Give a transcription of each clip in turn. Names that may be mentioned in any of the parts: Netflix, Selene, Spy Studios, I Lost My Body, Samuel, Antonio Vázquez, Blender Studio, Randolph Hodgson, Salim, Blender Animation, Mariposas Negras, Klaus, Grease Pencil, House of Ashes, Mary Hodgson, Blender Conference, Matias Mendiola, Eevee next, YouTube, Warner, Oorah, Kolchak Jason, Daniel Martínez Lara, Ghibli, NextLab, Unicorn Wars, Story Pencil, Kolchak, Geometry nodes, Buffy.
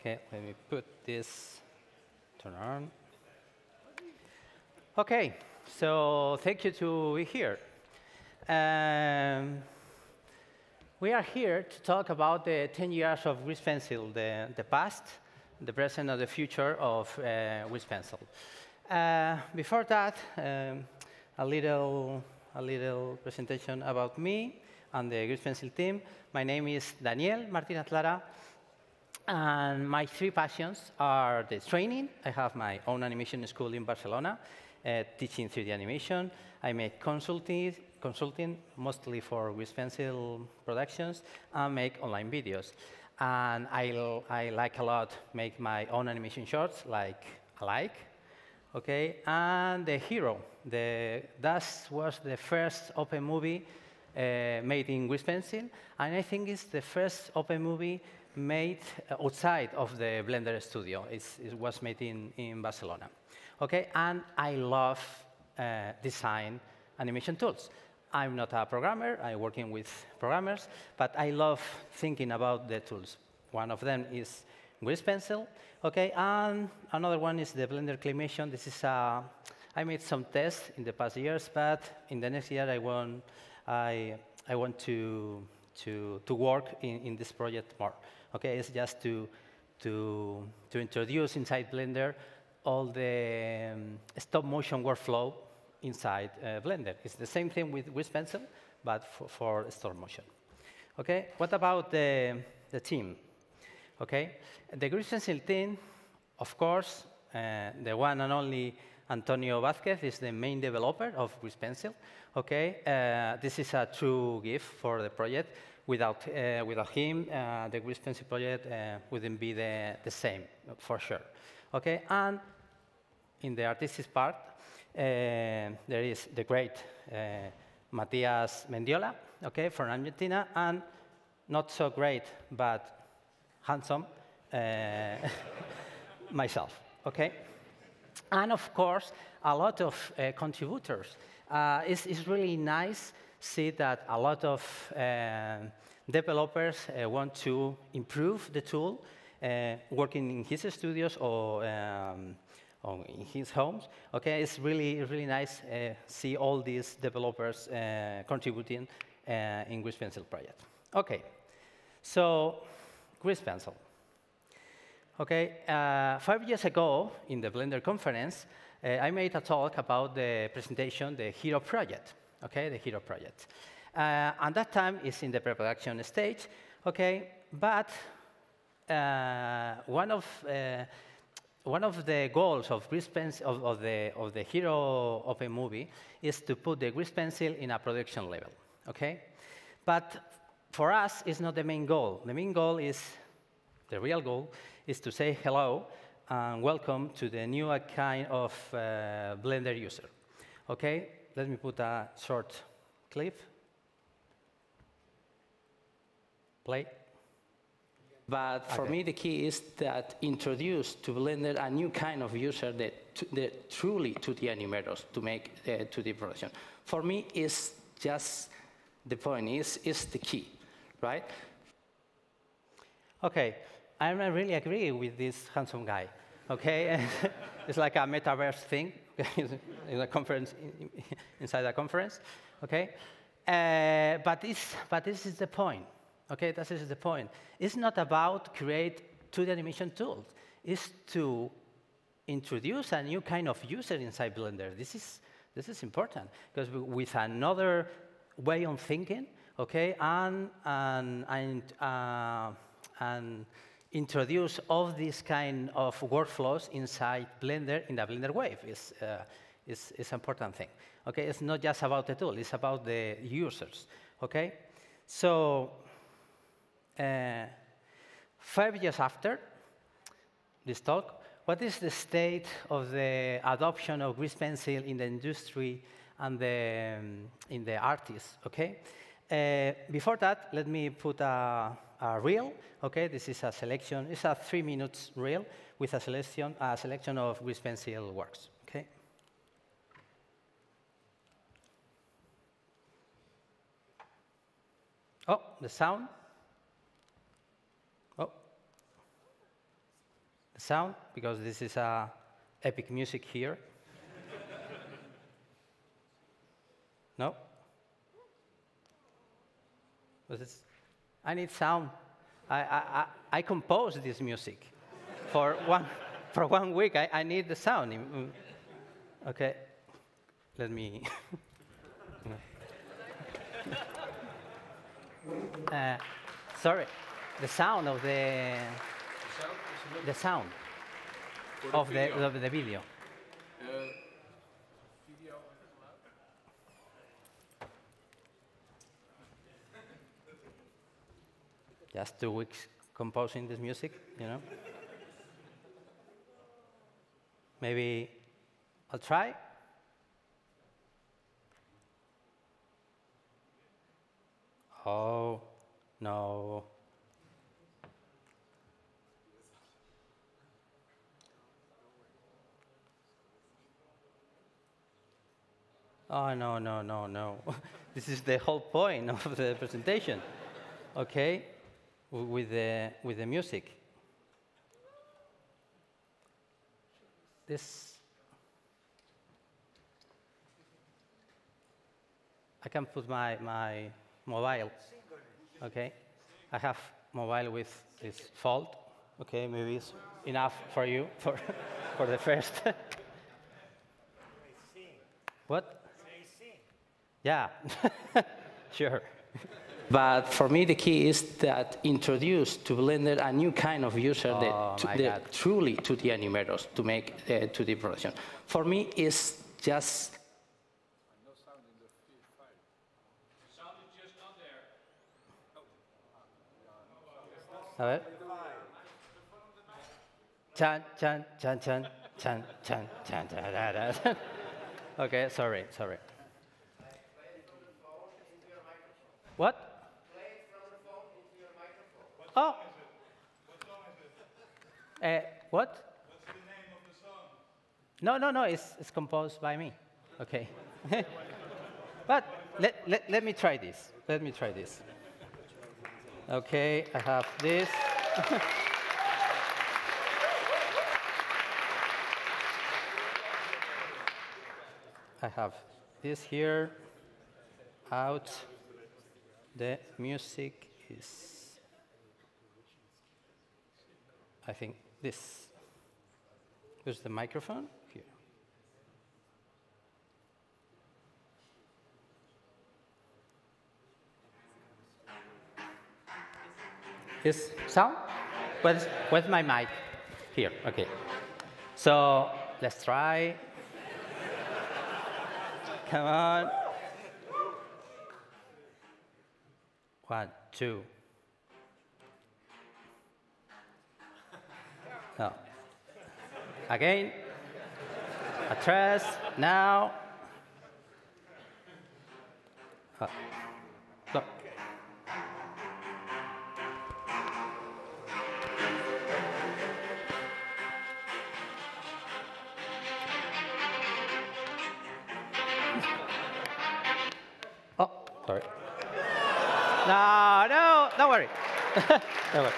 Okay, let me put this turn on. Okay, so thank you to be here. We are here to talk about the 10 years of Grease Pencil, the past, the present, and the future of Grease Pencil. Before that, a little presentation about me and the Grease Pencil team. My name is Daniel Martínez Lara, and my three passions are the training. I have my own animation school in Barcelona, teaching 3D animation. I make consulting mostly for Grease Pencil productions, and make online videos. And I like a lot make my own animation shorts, like Alike, okay? And The Hero, that was the first open movie made in Grease Pencil, and I think it's the first open movie made outside of the Blender Studio. It was made in Barcelona, okay? And I love design animation tools. I'm not a programmer. I'm working with programmers, but I love thinking about the tools. One of them is Grease Pencil, okay? And another one is the Blender Animation. This is I made some tests in the past years, but in the next year I want to work in this project more. Okay, it's just to introduce inside Blender all the stop motion workflow inside Blender. It's the same thing with Grease Pencil, but for stop motion. Okay, what about the team? Okay, the Grease Pencil team, of course, the one and only Antonio Vázquez is the main developer of Grease Pencil. Okay, this is a true gift for the project. Without him, the Grease Pencil project wouldn't be the same, for sure. Okay, and in the artistic part, there is the great Matias Mendiola, okay, from Argentina, and not so great but handsome, myself, okay. And of course, a lot of contributors. It's really nice see that a lot of developers want to improve the tool, working in his studios or in his homes. Okay, it's really nice see all these developers contributing in Grease Pencil project. Okay, so Grease Pencil. Okay, 5 years ago in the Blender conference, I made a talk about the presentation, the Hero project. Okay, the Hero project. At that time, it's in the pre-production stage. Okay, but one of the goals of Grease Pencil of the Hero open movie is to put the Grease Pencil in a production level. Okay, but for us, it's not the main goal. The main goal is the real goal is to say hello and welcome to the new kind of Blender user. Okay, let me put a short clip. Play. But for me, the key is that introduce to Blender a new kind of user that truly 2D animators to make 2D production. For me, it's just the point. It's the key, right? Okay. I really agree with this handsome guy, okay? It's like a metaverse thing in a conference, inside a conference, okay? But this is the point, okay? This is the point. It's not about create 2D animation tools. It's to introduce a new kind of user inside Blender. This is important, because with another way of thinking, okay, and introduce all these kind of workflows inside Blender in the Blender Wave is an important thing. Okay, it's not just about the tool; it's about the users. Okay, so 5 years after this talk, what is the state of the adoption of Grease Pencil in the industry and in the artists? Okay, before that, let me put a reel, okay, this is a selection. It's a 3 minute reel with a selection of Grease Pencil works, okay? Oh, the sound. Oh. sound, because this is epic music here. No? I need sound. I composed this music for one week. I need the sound. Okay, let me. Sorry, the sound of the video. Just 2 weeks composing this music, you know. Maybe I'll try. Oh, no. Oh, no, no, no, no. This is the whole point of the presentation. OK. With the music. This, I can put my mobile. Okay, I have mobile with this fault. Okay, maybe it's enough for you for the first. What? Yeah, sure. But for me, the key is that introduce to Blender a new kind of user that truly 2D animators to make 2D production. For me, it's just. No sound in the file. The sound is just not there. Oh. All right. Chan, chan, chan, chan, chan, chan, chan, chan, chan. Okay, sorry, sorry. What? Oh. What song is it? What? What's the name of the song? No, no, no. It's composed by me. Okay. But let me try this. Let me try this. Okay, I have this. I have this here. Out. The music is. I think this. There's the microphone here. This sound? Where's my mic? Here, OK. So let's try. Come on. 1, 2. No. Again, a trust, now. Look. Oh, sorry. No, no, don't worry. Don't worry.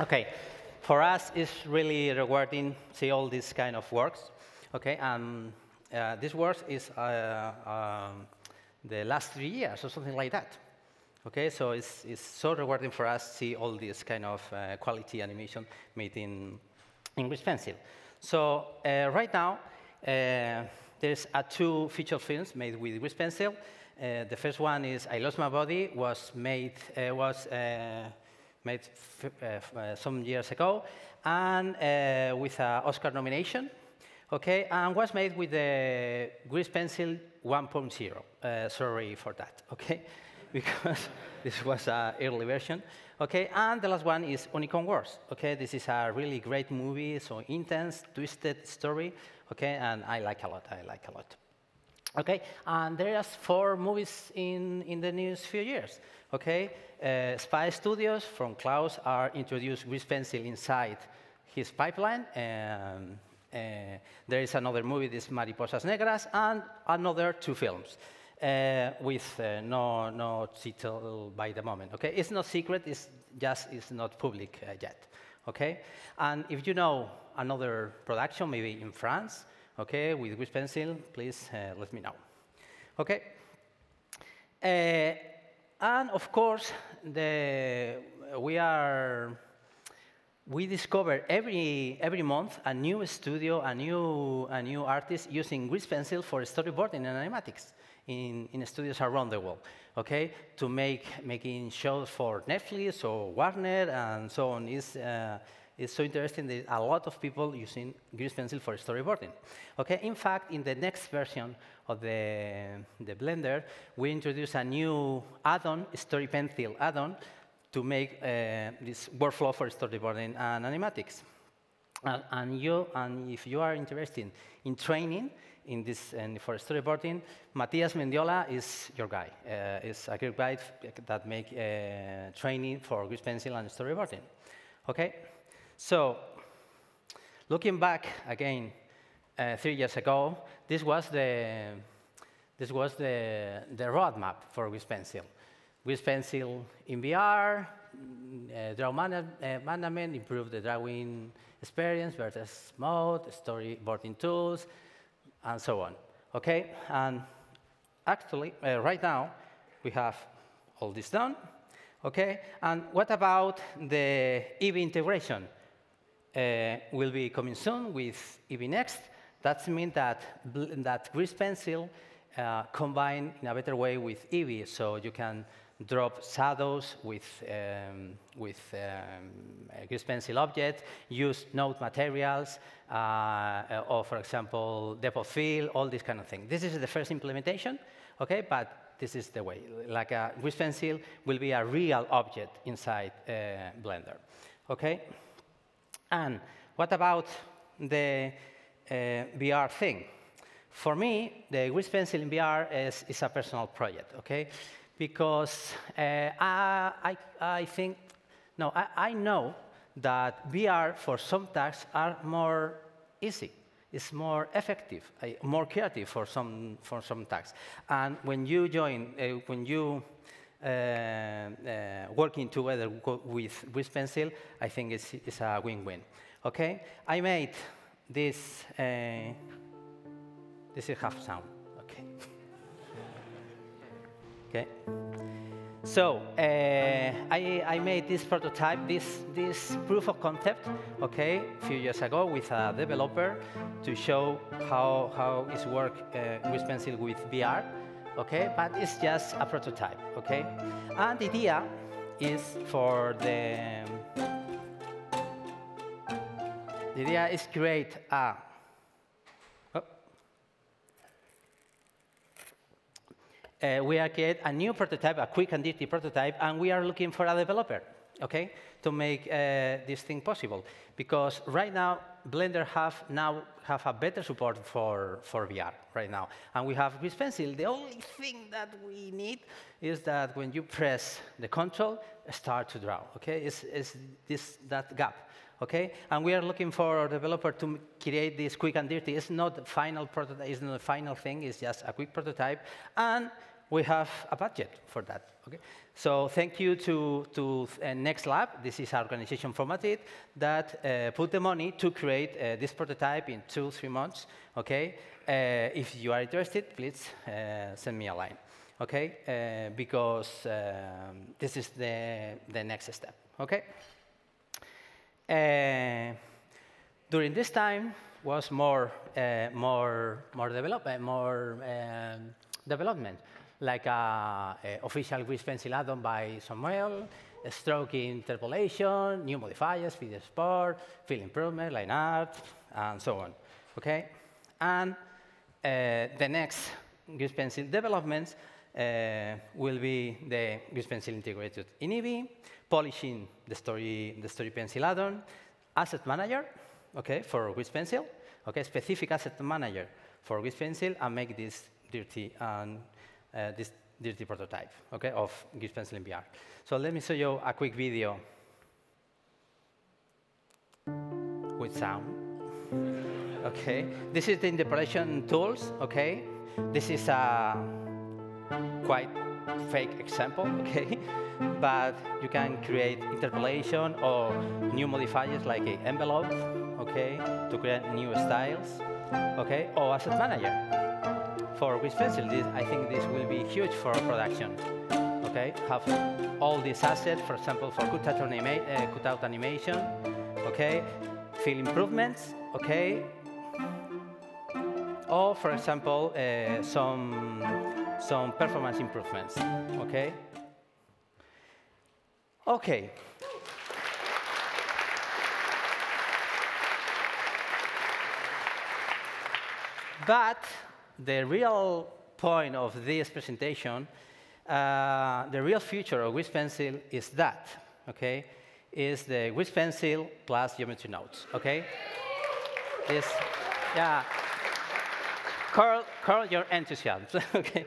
Okay, for us it's really rewarding to see all these kind of works. Okay, and this work is the last 3 years or something like that. Okay, so it's so rewarding for us to see all this kind of quality animation made in Grease Pencil. So right now there's two feature films made with Grease Pencil. The first one is I Lost My Body, was made some years ago, and with an Oscar nomination, okay, and was made with the Grease Pencil 1.0. Sorry for that, okay, because this was an early version, okay. And the last one is Unicorn Wars, okay. This is a really great movie, so intense, twisted story, okay, and I like a lot. Okay, and there are 4 movies in the next few years. Okay, Spy Studios from Klaus are introduced Grease Pencil inside his pipeline. There is another movie, this Mariposas Negras, and another 2 films with no title by the moment. Okay, it's not secret. It's just it's not public yet. Okay, and if you know another production, maybe in France. Okay, with Grease Pencil, please let me know. Okay, and of course, we discover every month a new studio, a new artist using Grease Pencil for storyboarding and animatics in studios around the world. Okay, to making shows for Netflix or Warner and so on is. It's so interesting that a lot of people using Grease Pencil for storyboarding. Okay, in fact, in the next version of the Blender, we introduce a new add-on, Story Pencil add-on, to make this workflow for storyboarding and animatics. And if you are interested in training in this and for storyboarding, Matias Mendiola is your guy. Is a great guy that make training for Grease Pencil and storyboarding. Okay. So, looking back again, 3 years ago, this was the roadmap for Grease Pencil. Grease Pencil in VR, draw management, improve the drawing experience, vertex mode, storyboarding tools, and so on. Okay, and actually, right now, we have all this done. Okay, and what about the Eevee integration? Will be coming soon with Eevee next. That means that Grease Pencil combined in a better way with Eevee, so you can drop shadows with Grease Pencil object, use node materials, or for example, depth of field, all this kind of thing. This is the first implementation, okay? But this is the way. Like a Grease Pencil will be a real object inside Blender, okay? And what about the VR thing? For me, the Grease Pencil in VR is a personal project, okay? Because I know that VR for some tasks are more easy. It's more effective, more creative for some tasks. And when you join, working together with Grease Pencil, I think it's a win-win. Okay, I made this. This is half sound. Okay. Okay. So I made this prototype, this proof of concept, okay, a few years ago with a developer to show how it's work Grease Pencil with VR. Okay, but it's just a prototype, okay? And the idea is create a we are creating a new prototype, a quick and dirty prototype, and we are looking for a developer okay, to make this thing possible. Because right now, Blender now have a better support for VR right now. And we have Grease Pencil. The only thing that we need is that when you press the control, start to draw, okay? It's that gap, okay? And we are looking for our developer to create this quick and dirty. It's not the final prototype, it's not the final thing, it's just a quick prototype. And we have a budget for that. Okay? So thank you to NextLab. This is our organization for Madrid that put the money to create this prototype in 2–3 months. Okay? If you are interested, please send me a line. Okay? Because this is the next step. Okay? During this time was more development. Like an official Grease Pencil add-on by Samuel, stroke interpolation, new modifiers, video support, fill improvement, line art, and so on. Okay? And the next Grease Pencil developments will be the Grease Pencil integrated in Eevee, polishing the story pencil add-on, asset manager, okay, for Grease Pencil, okay, specific asset manager for Grease Pencil, and make this dirty and this dirty prototype, okay, of Grease Pencil in VR. So let me show you a quick video with sound. Okay, this is the interpolation tools. Okay, this is a quite fake example. Okay, but you can create interpolation or new modifiers like an envelope. Okay, to create new styles. Okay, or asset manager. For Grease Pencil, I think this will be huge for production. Okay, have all these assets, for example, for cutout animation. Okay, fill improvements. Okay, or for example, some performance improvements. Okay. Okay. But the real point of this presentation, the real future of Grease Pencil is that, okay? Is the Grease Pencil plus geometry nodes, okay? This, yeah. Curl your enthusiasm, okay?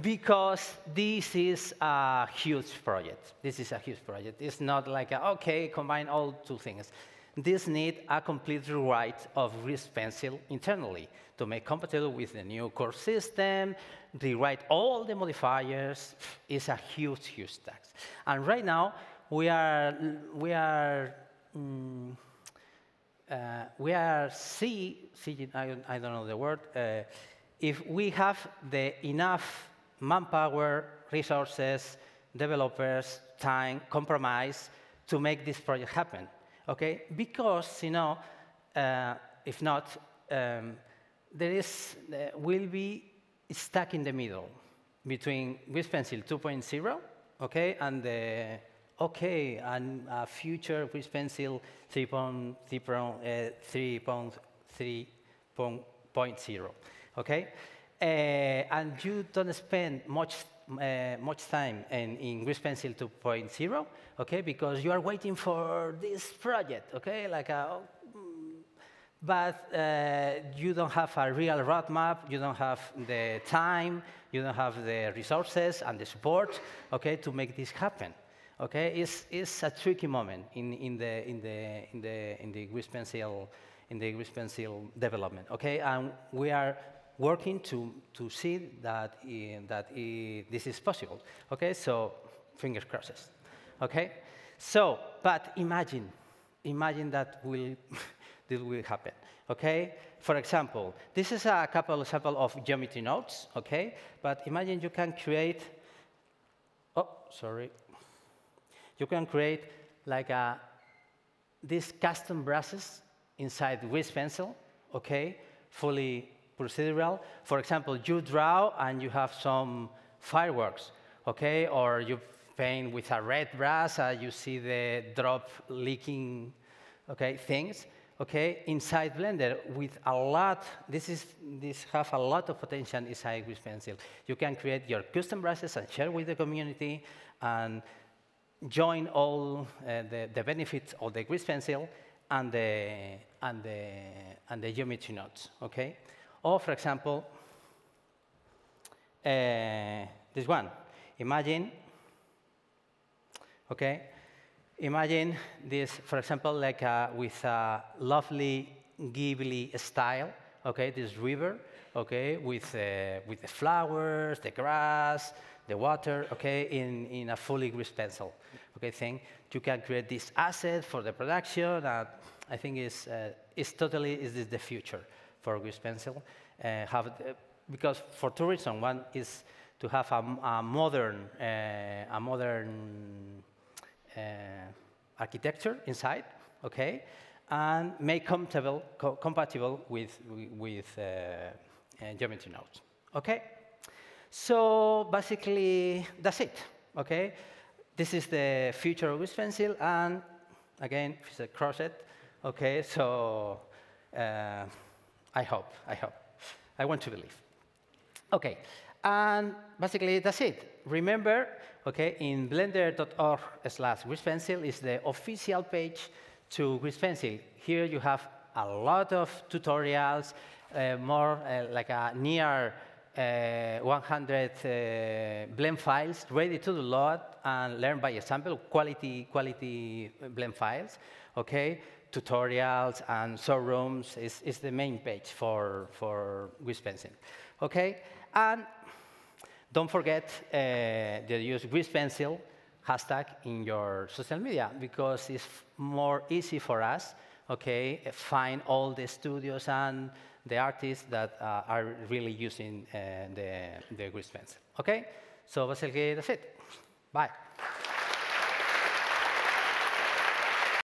Because this is a huge project. This is a huge project. It's not like, a, okay, combine all two things. This needs a complete rewrite of Grease Pencil internally to make compatible with the new core system, rewrite all the modifiers. It's a huge, huge task. And right now, we are seeing, I don't know the word, if we have the enough manpower, resources, developers, time, compromise to make this project happen. Okay, because you know, if not, there is will be stuck in the middle between Grease Pencil 2.0, okay, and the okay and a future Grease Pencil 3.0, okay, and you don't spend much time in Grease Pencil 2.0, okay, because you are waiting for this project, okay, like a, but you don't have a real roadmap, you don't have the time, you don't have the resources and the support, okay, to make this happen, okay. It's a tricky moment in the Grease Pencil development, okay, and we are working to see that this is possible. Okay, so fingers crossed. Okay, so but imagine that will this will happen. Okay, for example, this is a couple example of geometry nodes. Okay, but imagine you can create. Oh, sorry. You can create like a these custom brushes inside Grease Pencil. Okay, fully procedural. For example, you draw and you have some fireworks, okay? Or you paint with a red brush, you see the drop leaking, okay, things, okay? Inside Blender with a lot, this have a lot of potential inside Grease Pencil. You can create your custom brushes and share with the community, and join all the benefits of the Grease Pencil and the geometry nodes. Okay, or for example, this one. Imagine, okay, imagine this, for example, like with a lovely Ghibli style. Okay, this river. Okay, with the flowers, the grass, the water, okay, in a fully grease pencil, okay, thing. You can create this asset for the production that I think is the future for grease pencil. Because for two reasons. One is to have a modern architecture inside, okay, and make compatible with geometry nodes, okay. So basically, that's it. Okay, this is the future of Grease Pencil, and again, it's a crochet. Okay, so I hope, I want to believe. Okay, and basically that's it. Remember, okay, in blender.org/greasepencil is the official page to Grease Pencil. Here you have a lot of tutorials, more like a near 100 blend files ready to download and learn by example, quality blend files, okay? Tutorials and showrooms is the main page for Grease Pencil, okay? And don't forget to use Grease Pencil hashtag in your social media because it's more easy for us, okay? Find all the studios and the artists that are really using the Grease Pencil. Okay? So basically, that's it. Bye.